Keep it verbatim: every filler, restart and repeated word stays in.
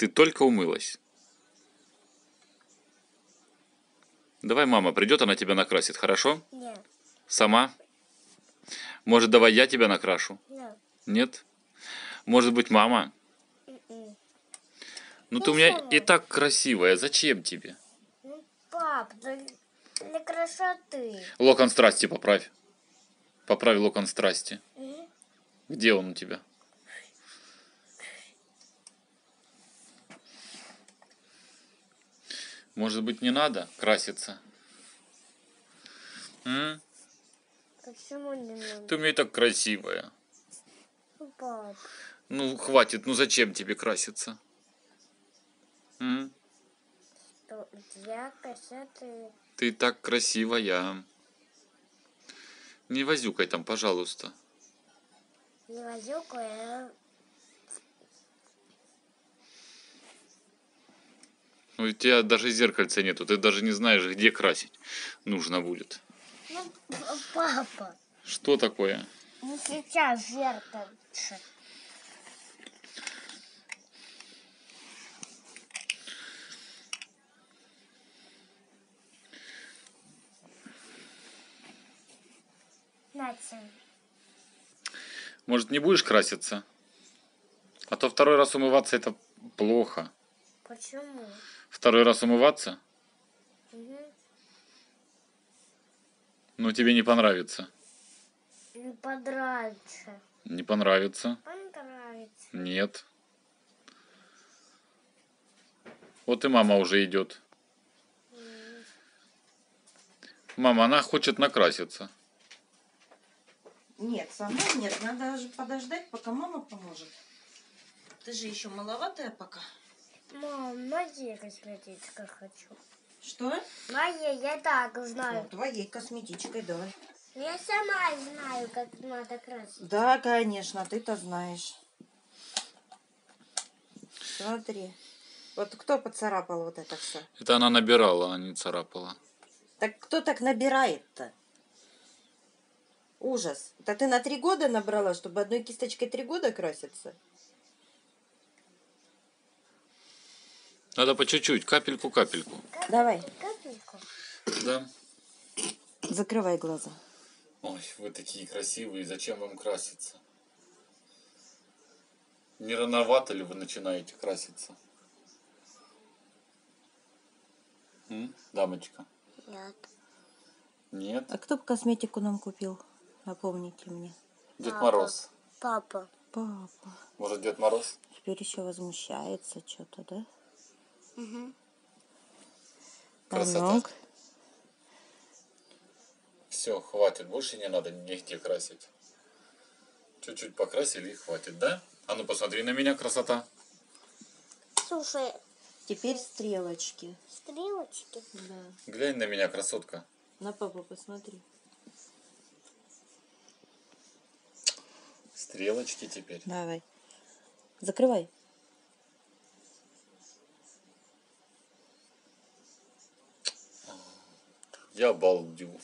Ты только умылась. Давай мама придет, она тебя накрасит, хорошо? Нет. Сама? Может, давай я тебя накрашу? Нет. Нет? Может быть, мама? Нет. Ну, ты у меня и так красивая, зачем тебе? Ну, пап, для красоты. Локон страсти поправь. Поправь локон страсти. Угу. Где он у тебя? Может быть, не надо краситься? М? Почему не надо? Ты у меня и так красивая. Ну, пап. Ну, хватит, ну зачем тебе краситься? М? Что, я красивая. Ты и так красивая. Не возюкай там, пожалуйста. Не возюкай. Ну, у тебя даже зеркальца нету, ты даже не знаешь, где красить нужно будет. Ну, папа. Что такое? Ну, сейчас зеркальце. Натя. Может, не будешь краситься? А то второй раз умываться — это плохо. Почему? Второй раз умываться? Угу. Ну, тебе не понравится. Не понравится. Не понравится. Понравится. Нет. Вот и мама уже идет. Угу. Мама, она хочет накраситься. Нет, сама нет. Надо же подождать, пока мама поможет. Ты же еще маловатая пока. Мам, моей косметичкой хочу. Что? Моей, я так знаю. Ну, твоей косметичкой, да. Я сама знаю, как надо красить. Да, конечно, ты-то знаешь. Смотри. Вот кто поцарапал вот это все? Это она набирала, а не царапала. Так кто так набирает-то? Ужас. Да ты на три года набрала, чтобы одной кисточкой три года краситься? Надо по чуть-чуть, капельку-капельку. Давай. Капельку. Да. Закрывай глаза. Ой, вы такие красивые, зачем вам краситься? Не рановато ли вы начинаете краситься? М? Дамочка? Нет. Нет? А кто бы косметику нам купил? Напомните мне. Дед Папа. Мороз. Папа. Папа. Может, Дед Мороз? Теперь еще возмущается что-то, да? Угу. Красота. Все, хватит, больше не надо нигде красить. Чуть-чуть покрасили и хватит, да? А ну посмотри на меня, красота. Слушай, теперь стрелочки. Стрелочки? Да. Глянь на меня, красотка. На папу посмотри. Стрелочки теперь. Давай. Закрывай. Я балдю.